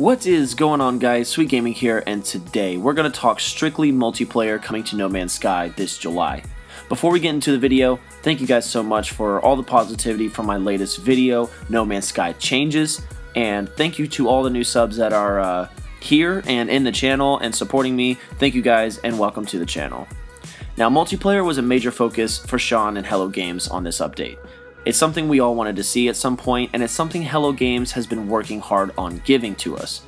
What is going on, guys? SweetGaming here, and today we're going to talk strictly multiplayer coming to No Man's Sky this July. Before we get into the video, thank you guys so much for all the positivity from my latest video, No Man's Sky Changes, and thank you to all the new subs that are here and in the channel and supporting me. Thank you guys, and welcome to the channel. Now, multiplayer was a major focus for Sean and Hello Games on this update. It's something we all wanted to see at some point, and it's something Hello Games has been working hard on giving to us.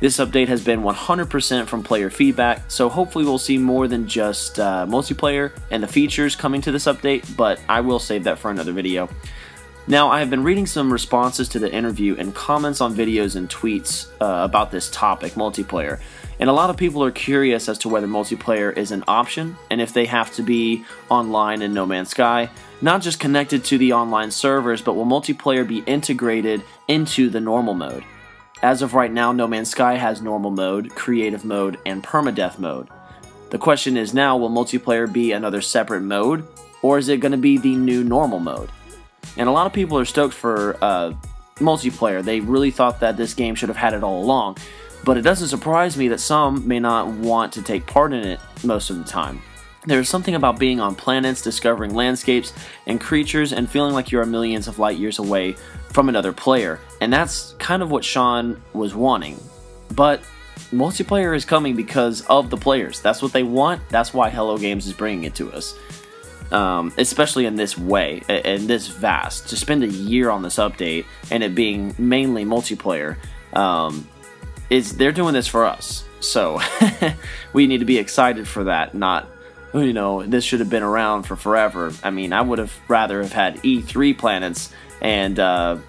This update has been 100% from player feedback, so hopefully we'll see more than just multiplayer and the features coming to this update, but I will save that for another video. Now, I have been reading some responses to the interview and comments on videos and tweets about this topic, multiplayer, and a lot of people are curious as to whether multiplayer is an option and if they have to be online in No Man's Sky, not just connected to the online servers, but will multiplayer be integrated into the normal mode? As of right now, No Man's Sky has normal mode, creative mode, and permadeath mode. The question is now, will multiplayer be another separate mode, or is it going to be the new normal mode? And a lot of people are stoked for multiplayer. They really thought that this game should have had it all along, but it doesn't surprise me that some may not want to take part in it most of the time. There's something about being on planets, discovering landscapes and creatures, and feeling like you are millions of light years away from another player. And that's kind of what Sean was wanting. But multiplayer is coming because of the players. That's what they want. That's why Hello Games is bringing it to us. Especially in this way, and this vast. To spend a year on this update and it being mainly multiplayer, they're doing this for us. So we need to be excited for that, not, you know, this should have been around for forever. I mean, I would have rather have had E3 planets and a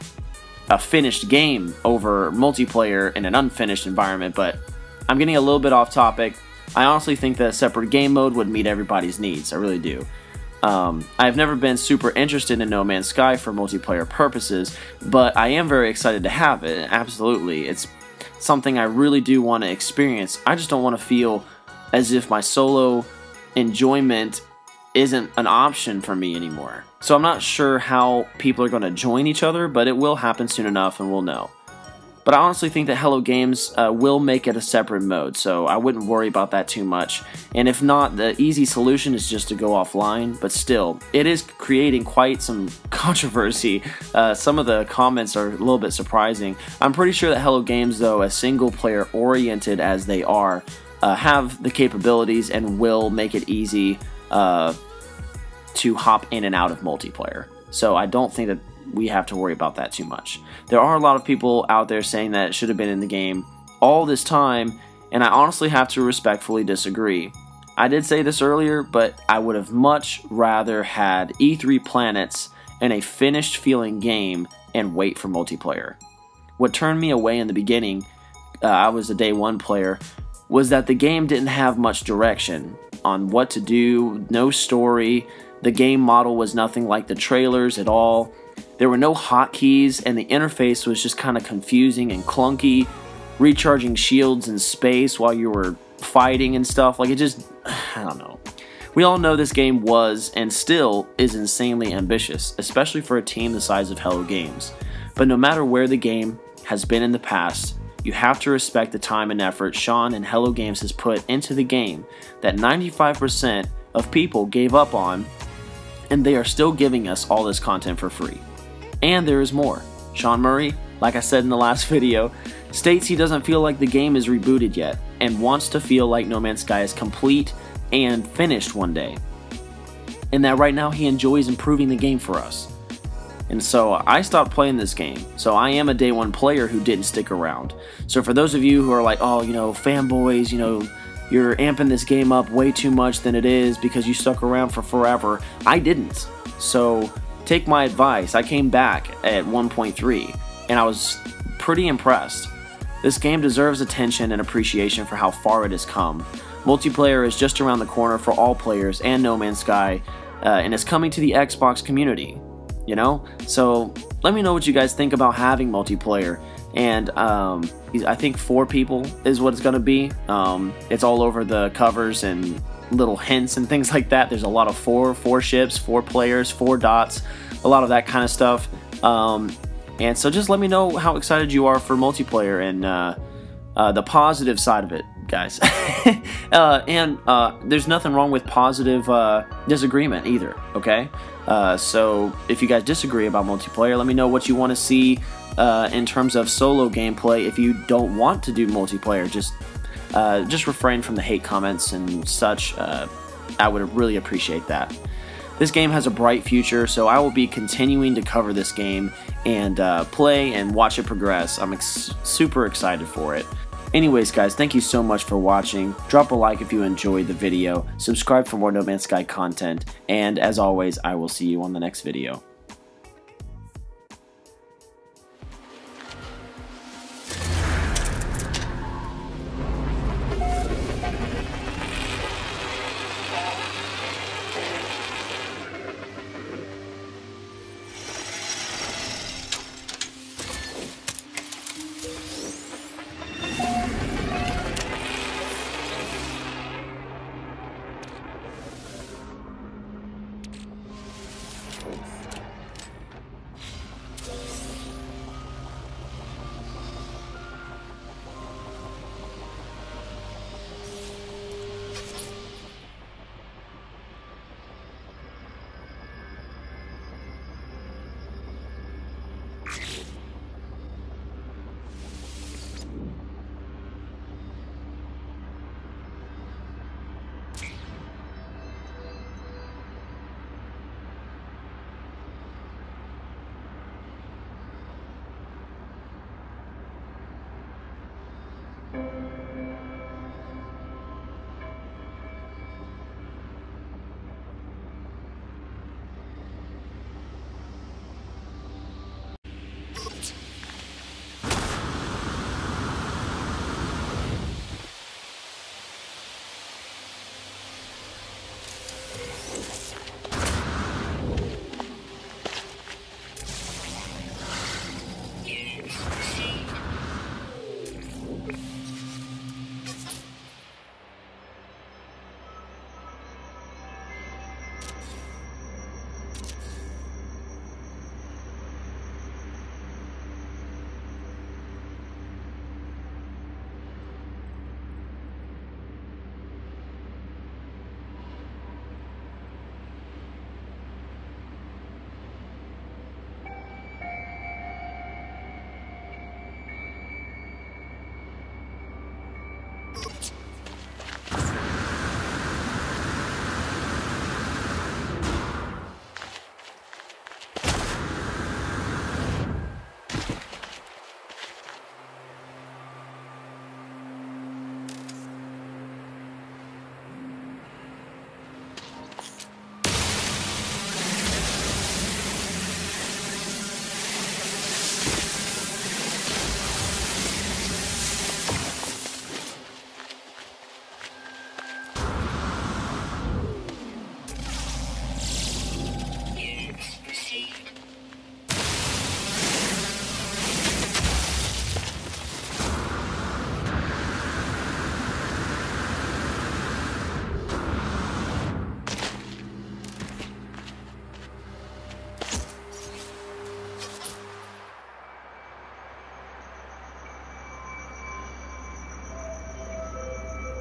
finished game over multiplayer in an unfinished environment, but I'm getting a little bit off topic. I honestly think that a separate game mode would meet everybody's needs. I really do. I've never been super interested in No Man's Sky for multiplayer purposes, but I am very excited to have it. Absolutely. It's something I really do want to experience. I just don't want to feel as if my solo enjoyment isn't an option for me anymore. So I'm not sure how people are going to join each other, but it will happen soon enough and we'll know. But I honestly think that Hello Games will make it a separate mode, so I wouldn't worry about that too much. And if not, the easy solution is just to go offline, but still, it is creating quite some controversy. Some of the comments are a little bit surprising. I'm pretty sure that Hello Games, though, as single-player oriented as they are, have the capabilities and will make it easy to hop in and out of multiplayer. So I don't think that we have to worry about that too much. There are a lot of people out there saying that it should have been in the game all this time, and I honestly have to respectfully disagree. I did say this earlier, but I would have much rather had E3 planets and a finished feeling game and wait for multiplayer. What turned me away in the beginning, I was a day one player, was that the game didn't have much direction on what to do, no story. The game model was nothing like the trailers at all. There were no hotkeys, and the interface was just kind of confusing and clunky, recharging shields in space while you were fighting and stuff. Like, it just, I don't know. We all know this game was and still is insanely ambitious, especially for a team the size of Hello Games. But no matter where the game has been in the past, you have to respect the time and effort Sean and Hello Games has put into the game that 95% of people gave up on, and they are still giving us all this content for free. And there is more. Sean Murray, like I said in the last video, states he doesn't feel like the game is rebooted yet and wants to feel like No Man's Sky is complete and finished one day. And that right now he enjoys improving the game for us. And so I stopped playing this game, so I am a day one player who didn't stick around. So for those of you who are like, oh, you know, fanboys, you know, you're amping this game up way too much than it is because you stuck around for forever, I didn't. So take my advice, I came back at 1.3, and I was pretty impressed. This game deserves attention and appreciation for how far it has come. Multiplayer is just around the corner for all players and No Man's Sky, and it's coming to the Xbox community, you know? So let me know what you guys think about having multiplayer. And I think 4 people is what it's going to be. It's all over the covers and little hints and things like that. There's a lot of 4 ships, 4 players, 4 dots, a lot of that kind of stuff. And so just let me know how excited you are for multiplayer, and the positive side of it, guys. There's nothing wrong with positive disagreement either, okay? So if you guys disagree about multiplayer, let me know what you want to see in terms of solo gameplay. If you don't want to do multiplayer, just refrain from the hate comments and such. I would really appreciate that. This game has a bright future, so I will be continuing to cover this game and play and watch it progress. I'm super excited for it. Anyways, guys, thank you so much for watching. Drop a like if you enjoyed the video. Subscribe for more No Man's Sky content. And as always, I will see you on the next video.